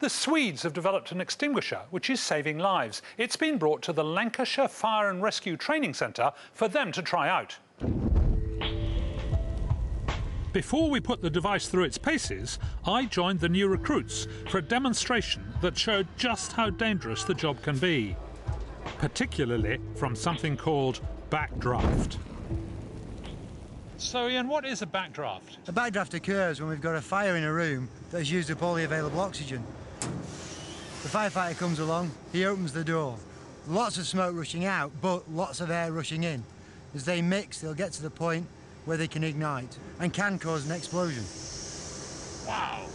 The Swedes have developed an extinguisher which is saving lives. It's been brought to the Lancashire Fire and Rescue Training Centre for them to try out. Before we put the device through its paces, I joined the new recruits for a demonstration that showed just how dangerous the job can be, particularly from something called backdraft. So, Ian, what is a backdraft? A backdraft occurs when we've got a fire in a room that has used up all the available oxygen. The firefighter comes along, he opens the door. Lots of smoke rushing out, but lots of air rushing in. As they mix, they'll get to the point where they can ignite and can cause an explosion. Wow!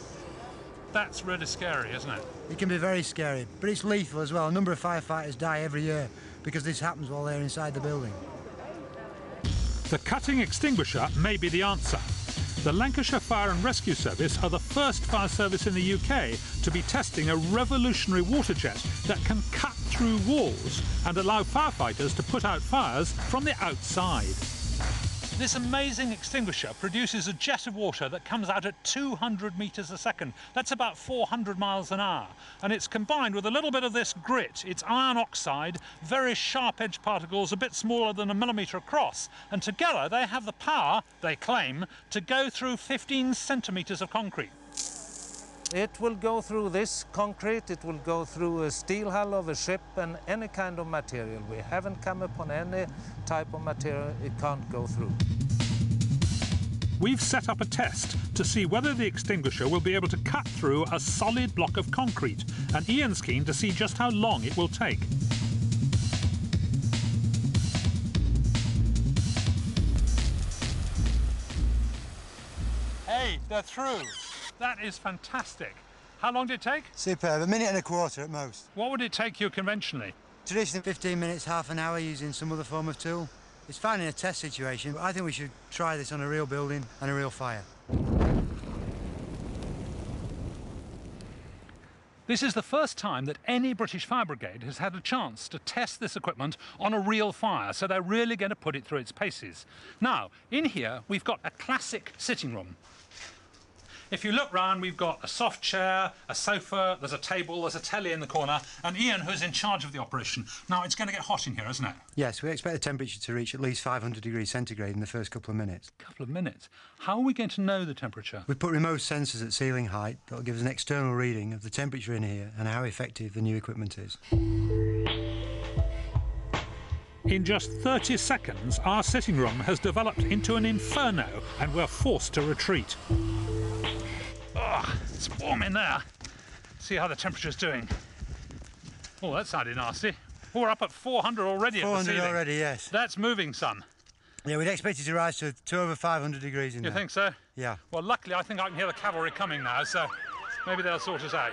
That's really scary, isn't it? It can be very scary, but it's lethal as well. A number of firefighters die every year because this happens while they're inside the building. The cutting extinguisher may be the answer. The Lancashire Fire and Rescue Service are the first fire service in the UK to be testing a revolutionary water jet that can cut through walls and allow firefighters to put out fires from the outside. This amazing extinguisher produces a jet of water that comes out at 200 metres a second. That's about 400 miles an hour. And it's combined with a little bit of this grit. It's iron oxide, very sharp-edged particles, a bit smaller than a millimetre across. And together they have the power, they claim, to go through 15 centimetres of concrete. It will go through this concrete, it will go through a steel hull of a ship and any kind of material. We haven't come upon any type of material it can't go through. We've set up a test to see whether the extinguisher will be able to cut through a solid block of concrete, and Ian's keen to see just how long it will take. Hey, they're through. That is fantastic. How long did it take? Superb. A minute and a quarter at most. What would it take you conventionally? Traditionally, 15 minutes, half an hour, using some other form of tool. It's fine in a test situation, but I think we should try this on a real building and a real fire. This is the first time that any British fire brigade has had a chance to test this equipment on a real fire, so they're really going to put it through its paces. Now, in here, we've got a classic sitting room. If you look round, we've got a soft chair, a sofa, there's a table, there's a telly in the corner, and Ian, who's in charge of the operation. Now, it's going to get hot in here, isn't it? Yes, we expect the temperature to reach at least 500 degrees centigrade in the first couple of minutes. Couple of minutes? How are we going to know the temperature? We've put remote sensors at ceiling height that'll give us an external reading of the temperature in here and how effective the new equipment is. In just 30 seconds, our sitting room has developed into an inferno and we're forced to retreat. Oh, it's warm in there. See how the temperature's doing. Oh, that sounded nasty. Oh, we're up at 400 already at the ceiling. 400 already, yes. That's moving some. Yeah, we'd expect it to rise to over 500 degrees in there. You think so? Yeah. Well, luckily, I think I can hear the cavalry coming now, so maybe they'll sort us out.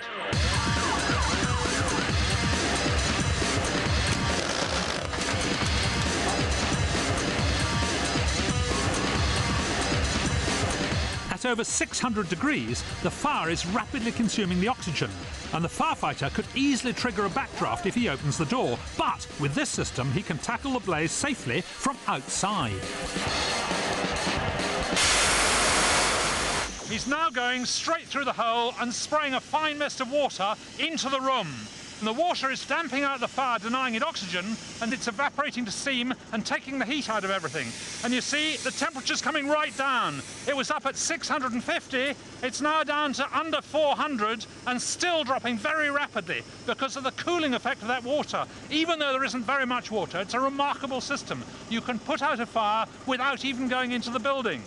At over 600 degrees, the fire is rapidly consuming the oxygen, and the firefighter could easily trigger a backdraft if he opens the door. But with this system, he can tackle the blaze safely from outside. He's now going straight through the hole and spraying a fine mist of water into the room. And the water is damping out the fire, denying it oxygen, and it's evaporating to steam and taking the heat out of everything. And you see, the temperature's coming right down. It was up at 650, it's now down to under 400, and still dropping very rapidly because of the cooling effect of that water. Even though there isn't very much water, it's a remarkable system. You can put out a fire without even going into the building.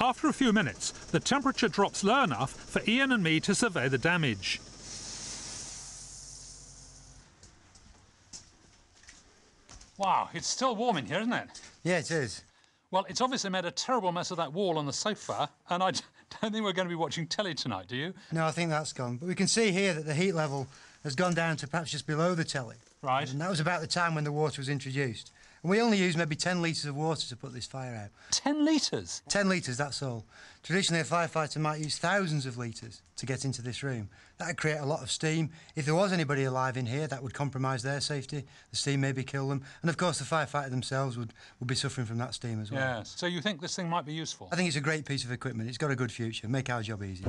After a few minutes, the temperature drops low enough for Ian and me to survey the damage. Wow, it's still warm in here, isn't it? Yeah, it is. Well, it's obviously made a terrible mess of that wall on the sofa, and I don't think we're going to be watching telly tonight, do you? No, I think that's gone. But we can see here that the heat level has gone down to perhaps just below the telly. Right. And that was about the time when the water was introduced. And we only used maybe 10 litres of water to put this fire out. 10 litres? 10 litres, that's all. Traditionally, a firefighter might use thousands of litres to get into this room. That would create a lot of steam. If there was anybody alive in here, that would compromise their safety. The steam maybe kill them. And, of course, the firefighter themselves would be suffering from that steam as well. Yes. So you think this thing might be useful? I think it's a great piece of equipment. It's got a good future. Make our job easy.